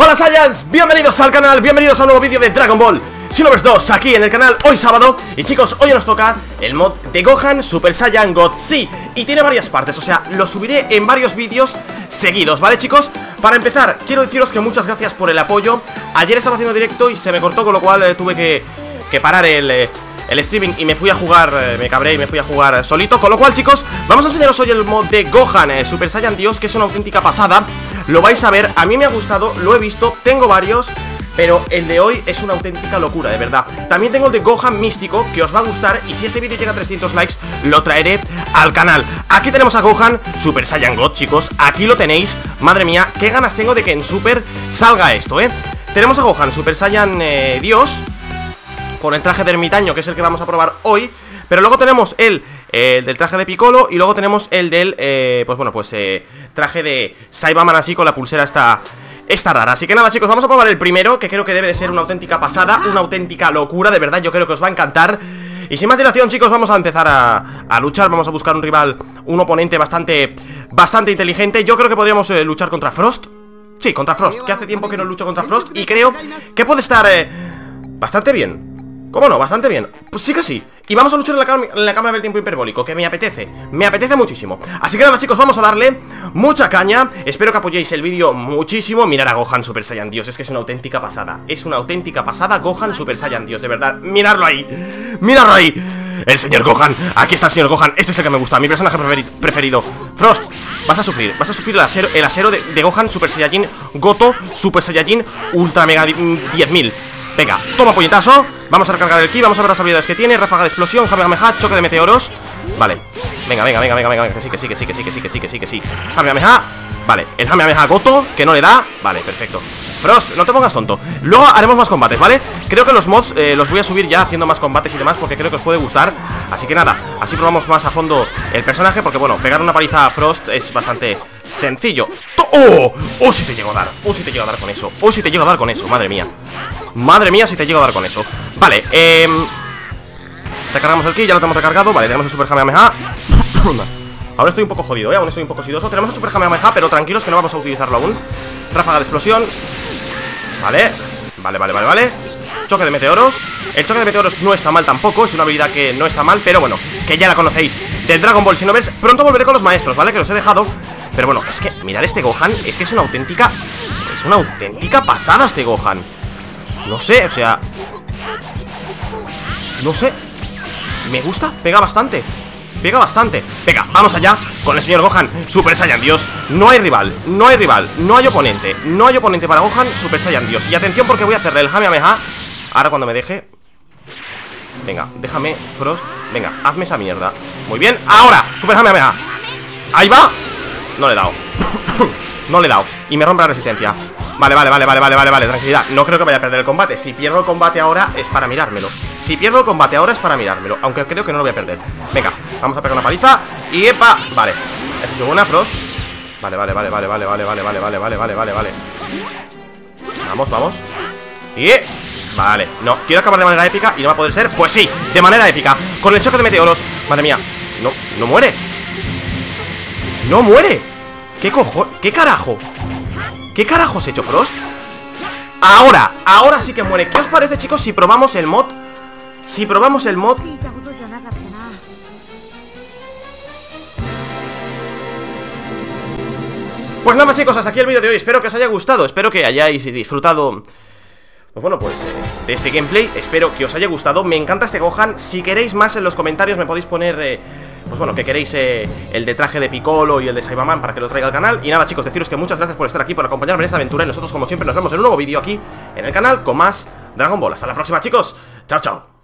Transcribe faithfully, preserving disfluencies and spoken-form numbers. Hola Saiyans, bienvenidos al canal, bienvenidos a un nuevo vídeo de Dragon Ball Xenoverse dos aquí en el canal, hoy sábado. Y chicos, hoy nos toca el mod de Gohan Super Saiyan God, sí, y tiene varias partes, o sea, lo subiré en varios vídeos seguidos, ¿vale chicos? Para empezar, quiero deciros que muchas gracias por el apoyo. Ayer estaba haciendo directo y se me cortó, con lo cual eh, tuve que, que parar el... Eh, El streaming y me fui a jugar, eh, me cabré y me fui a jugar eh, solito. Con lo cual chicos, vamos a enseñaros hoy el mod de Gohan eh, Super Saiyan Dios, que es una auténtica pasada. Lo vais a ver, a mí me ha gustado, lo he visto, tengo varios, pero el de hoy es una auténtica locura, de verdad. También tengo el de Gohan Místico, que os va a gustar, y si este vídeo llega a trescientos likes, lo traeré al canal. Aquí tenemos a Gohan Super Saiyan God, chicos, aquí lo tenéis. Madre mía, qué ganas tengo de que en Super salga esto, eh tenemos a Gohan Super Saiyan eh, Dios, con el traje de ermitaño, que es el que vamos a probar hoy. Pero luego tenemos el, eh, el del traje de Piccolo, y luego tenemos el del, eh, pues bueno, pues eh, traje de Saibaman, así con la pulsera esta, esta rara. Así que nada chicos, vamos a probar el primero, que creo que debe de ser una auténtica pasada, una auténtica locura, de verdad, yo creo que os va a encantar. Y sin más dilación chicos, vamos a empezar a, a luchar, vamos a buscar un rival, un oponente bastante, bastante inteligente. Yo creo que podríamos eh, luchar contra Frost. Sí, contra Frost, que hace tiempo que no lucho contra Frost, y creo que puede estar eh, bastante bien. ¿Cómo no? Bastante bien. Pues sí que sí. Y vamos a luchar en la, en la cámara del tiempo hiperbólico, que me apetece, me apetece muchísimo. Así que nada chicos, vamos a darle mucha caña. Espero que apoyéis el vídeo muchísimo. Mirad a Gohan Super Saiyan Dios, es que es una auténtica pasada. Es una auténtica pasada Gohan Super Saiyan Dios, de verdad. Miradlo ahí, miradlo ahí. El señor Gohan, aquí está el señor Gohan. Este es el que me gusta, mi personaje preferido. Frost, vas a sufrir, vas a sufrir el acero, el acero de, de Gohan Super Saiyajin Goto Super Saiyajin Ultra Mega diez mil. Venga, toma puñetazo. Vamos a recargar el ki, vamos a ver las habilidades que tiene. Ráfaga de explosión, Hamehameha, choque de meteoros. Vale, venga, venga, venga, venga, venga. Que sí, que sí, que sí, que sí, que sí, que sí, que sí, que sí. Hamehameha, vale, el Hamehameha Goto, que no le da, vale, perfecto. Frost, no te pongas tonto, luego haremos más combates, ¿vale? Creo que los mods eh, los voy a subir ya haciendo más combates y demás, porque creo que os puede gustar. Así que nada, así probamos más a fondo el personaje, porque bueno, pegar una paliza a Frost es bastante sencillo. ¡Oh! ¡Oh, si te llego a dar! ¡Oh, si te llego a dar con eso! ¡Oh, si te llego a dar con eso! ¡Madre mía! Madre mía, si te llego a dar con eso. Vale, eh... recargamos el ki, ya lo tenemos recargado. Vale, tenemos el Super Hamehameha. Ahora estoy un poco jodido, ¿eh? Aún estoy un poco sidoso. Tenemos el Super Hamehameha, pero tranquilos que no vamos a utilizarlo aún. Ráfaga de explosión. Vale, vale, vale, vale, vale. Choque de meteoros. El choque de meteoros no está mal tampoco, es una habilidad que no está mal, pero bueno, que ya la conocéis del Dragon Ball Xenoverse. Pronto volveré con los maestros, ¿vale? Que los he dejado. Pero bueno, es que mirad este Gohan, es que es una auténtica... Es una auténtica pasada este Gohan. No sé, o sea... No sé. Me gusta, pega bastante. Pega bastante. Venga, vamos allá con el señor Gohan Super Saiyan Dios. No hay rival, no hay rival, no hay oponente. No hay oponente para Gohan Super Saiyan Dios. Y atención porque voy a hacerle el Hamehameha ahora cuando me deje. Venga, déjame, Frost. Venga, hazme esa mierda. Muy bien, ahora, Super Hamehameha. Ahí va. No le he dado. No le he dado, y me rompe la resistencia. Vale, vale, vale, vale, vale, vale, vale, tranquilidad. No creo que vaya a perder el combate, si pierdo el combate ahora es para mirármelo. Si pierdo el combate ahora es para mirármelo, aunque creo que no lo voy a perder. Venga, vamos a pegar una paliza. Y epa, vale, eso es buena, Frost. Vale, vale, vale, vale, vale, vale, vale, vale, vale, vale, vale, vale, vale. Vamos, vamos. Y... vale, no, quiero acabar de manera épica y no va a poder ser, pues sí, de manera épica, con el choque de meteoros. Madre mía, no, no muere. No muere. ¿Qué cojo? ¿Qué carajo? ¿Qué carajos he hecho, Frost? Ahora, ahora sí que muere. ¿Qué os parece, chicos, si probamos el mod? Si probamos el mod. Pues nada más, chicos, hasta aquí el vídeo de hoy. Espero que os haya gustado, espero que hayáis disfrutado. Pues bueno, pues eh, de este gameplay, espero que os haya gustado. Me encanta este Gohan. Si queréis más en los comentarios me podéis poner... Eh, pues bueno, que queréis eh, el de traje de Piccolo y el de Saibaman para que lo traiga al canal. Y nada chicos, deciros que muchas gracias por estar aquí, por acompañarme en esta aventura. Y nosotros como siempre nos vemos en un nuevo vídeo aquí en el canal con más Dragon Ball. Hasta la próxima chicos, chao chao.